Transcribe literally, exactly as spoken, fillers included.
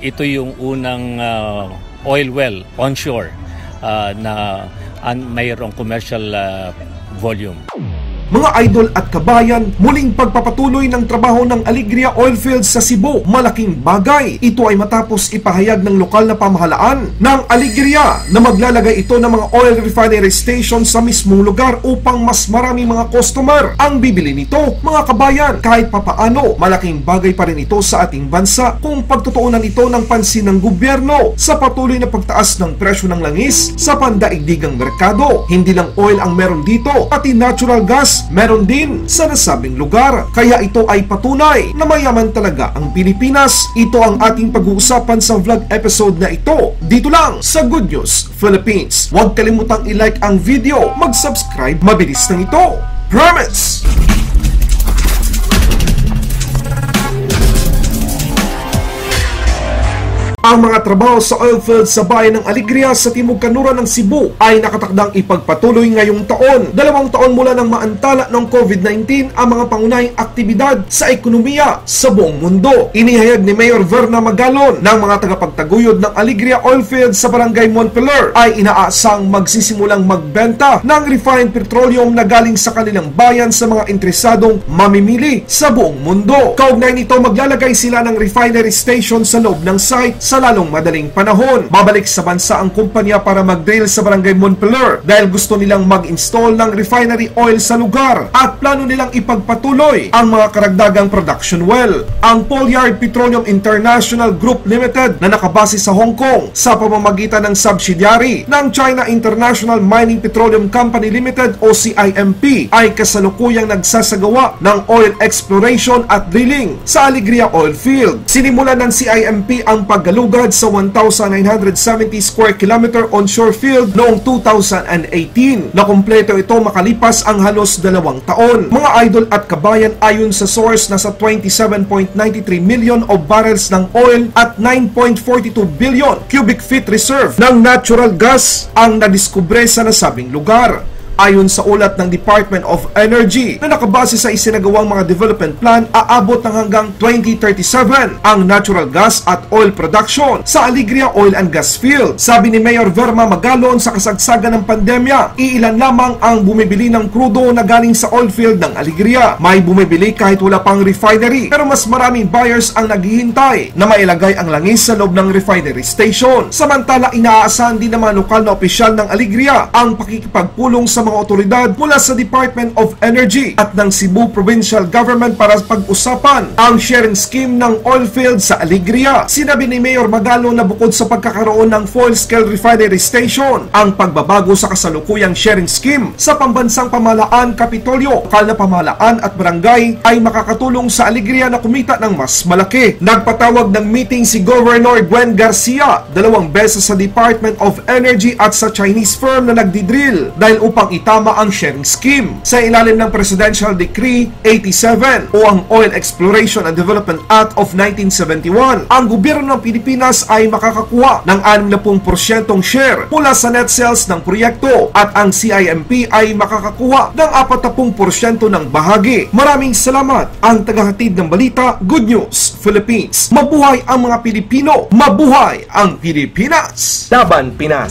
ito yung unang uh, oil well onshore uh, na uh, mayroong commercial uh, volume. Mga idol at kabayan, muling pagpapatuloy ng trabaho ng Alegria Oilfields sa Cebu, malaking bagay. Ito ay matapos ipahayag ng lokal na pamahalaan ng Alegria na maglalagay ito ng mga oil refinery station sa mismong lugar upang mas marami mga customer ang bibili nito. Mga kabayan, kahit papaano, malaking bagay pa rin ito sa ating bansa kung pagtutuunan ito ng pansin ng gobyerno sa patuloy na pagtaas ng presyo ng langis sa pandaigdigang merkado. Hindi lang oil ang meron dito, pati natural gas meron din sa nasabing lugar. Kaya ito ay patunay na mayaman talaga ang Pilipinas. Ito ang ating pag-uusapan sa vlog episode na ito, dito lang sa Good News Philippines. Huwag kalimutang i-like ang video, mag-subscribe, mabilis lang ito, promise! Ang mga trabaho sa oilfield sa bayan ng Alegria sa Timog Kanluran ng Cebu ay nakatakdang ipagpatuloy ngayong taon. Dalawang taon mula ng maantala ng COVID nineteen ang mga pangunahing aktibidad sa ekonomiya sa buong mundo. Inihayag ni Mayor Verna Magalon ng mga tagapagtaguyod ng Alegria Oilfield sa Barangay Montpilar ay inaasang magsisimulang magbenta ng refined petroleum na galing sa kanilang bayan sa mga interesadong mamimili sa buong mundo. Kaugnay nito, maglalagay sila ng refinery station sa loob ng site sa lalong madaling panahon. Babalik sa bansa ang kumpanya para mag-drill sa Barangay Montpilar dahil gusto nilang mag-install ng refinery oil sa lugar at plano nilang ipagpatuloy ang mga karagdagang production well. Ang Polyard Petroleum International Group Limited na nakabase sa Hong Kong sa pamamagitan ng subsidiary ng China International Mining Petroleum Company Limited o C I M P ay kasalukuyang nagsasagawa ng oil exploration at drilling sa Alegria Oilfield. Sinimulan ng C I M P ang paggalugad sa one thousand nine hundred seventy square kilometer onshore field noong two thousand eighteen. Nakumpleto ito makalipas ang halos dalawang taon. Mga idol at kabayan, ayon sa source, nasa twenty-seven point nine three million of barrels ng oil at nine point four two billion cubic feet reserve ng natural gas ang nadiskubre sa nasabing lugar. Ayon sa ulat ng Department of Energy na nakabase sa isinagawang mga development plan, aabot ng hanggang twenty thirty-seven ang natural gas at oil production sa Alegria Oil and Gas Field. Sabi ni Mayor Verna Magalon, sa kasagsagan ng pandemya, iilan lamang ang bumibili ng krudo na galing sa oil field ng Alegria. May bumibili kahit wala pang refinery, pero mas maraming buyers ang naghihintay na mailagay ang langis sa loob ng refinery station. Samantala, inaasahan din ng mga lokal na opisyal ng Alegria ang pakikipagpulong sa mga mga otoridad mula sa Department of Energy at ng Cebu Provincial Government para pag-usapan ang sharing scheme ng oilfield sa Alegria. Sinabi ni Mayor Magalon na bukod sa pagkakaroon ng full-scale refinery station, ang pagbabago sa kasalukuyang sharing scheme sa pambansang pamahalaan, kapitolyo, lokal na pamahalaan at barangay ay makakatulong sa Alegria na kumita ng mas malaki. Nagpatawag ng meeting si Governor Gwen Garcia dalawang beses sa Department of Energy at sa Chinese firm na nagdidrill dahil upang itama ang sharing scheme sa ilalim ng Presidential Decree eighty-seven o ang Oil Exploration and Development Act of nineteen seventy-one. Ang gobyerno ng Pilipinas ay makakakuha ng sixty percent share mula sa net sales ng proyekto at ang C I M P ay makakakuha ng forty percent ng bahagi. Maraming salamat, ang tagahatid ng balita, Good News Philippines. Mabuhay ang mga Pilipino! Mabuhay ang Pilipinas! Laban Pinas!